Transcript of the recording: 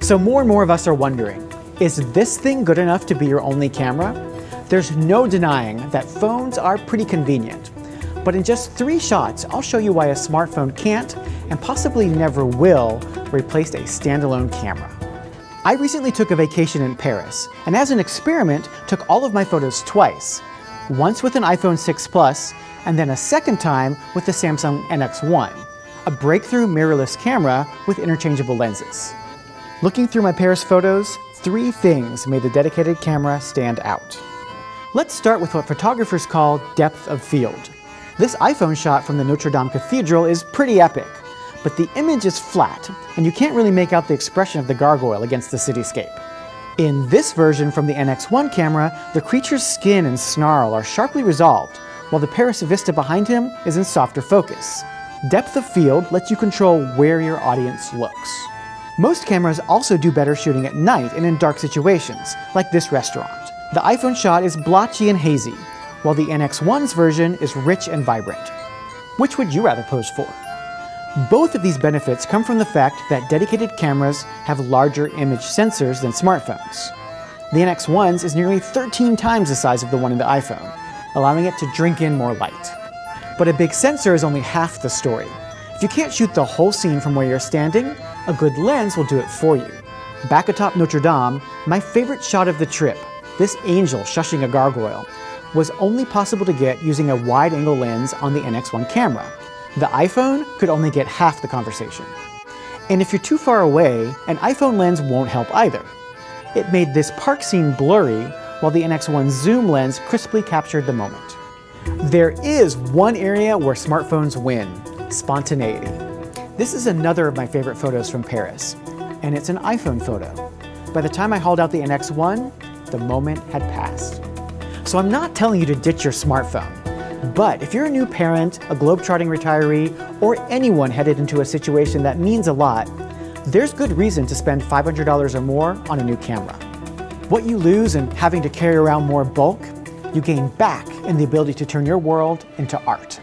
So more and more of us are wondering, is this thing good enough to be your only camera? There's no denying that phones are pretty convenient. But in just 3 shots, I'll show you why a smartphone can't, and possibly never will, replace a standalone camera. I recently took a vacation in Paris, and as an experiment, took all of my photos twice. Once with an iPhone 6 Plus, and then a second time with the Samsung NX1, a breakthrough mirrorless camera with interchangeable lenses. Looking through my Paris photos, 3 things made the dedicated camera stand out. Let's start with what photographers call depth of field. This iPhone shot from the Notre Dame Cathedral is pretty epic, but the image is flat, and you can't really make out the expression of the gargoyle against the cityscape. In this version from the NX1 camera, the creature's skin and snarl are sharply resolved, while the Paris vista behind him is in softer focus. Depth of field lets you control where your audience looks. Most cameras also do better shooting at night and in dark situations, like this restaurant. The iPhone shot is blotchy and hazy, while the NX1's version is rich and vibrant. Which would you rather pose for? Both of these benefits come from the fact that dedicated cameras have larger image sensors than smartphones. The NX1's is nearly 13 times the size of the one in the iPhone, allowing it to drink in more light. But a big sensor is only half the story. If you can't shoot the whole scene from where you're standing, a good lens will do it for you. Back atop Notre Dame, my favorite shot of the trip, this angel shushing a gargoyle, was only possible to get using a wide-angle lens on the NX1 camera. The iPhone could only get half the conversation. And if you're too far away, an iPhone lens won't help either. It made this park scene blurry, while the NX1 zoom lens crisply captured the moment. There is one area where smartphones win: spontaneity. This is another of my favorite photos from Paris, and it's an iPhone photo. By the time I hauled out the NX1, the moment had passed. So I'm not telling you to ditch your smartphone, but if you're a new parent, a globetrotting retiree, or anyone headed into a situation that means a lot, there's good reason to spend $500 or more on a new camera. What you lose in having to carry around more bulk, you gain back in the ability to turn your world into art.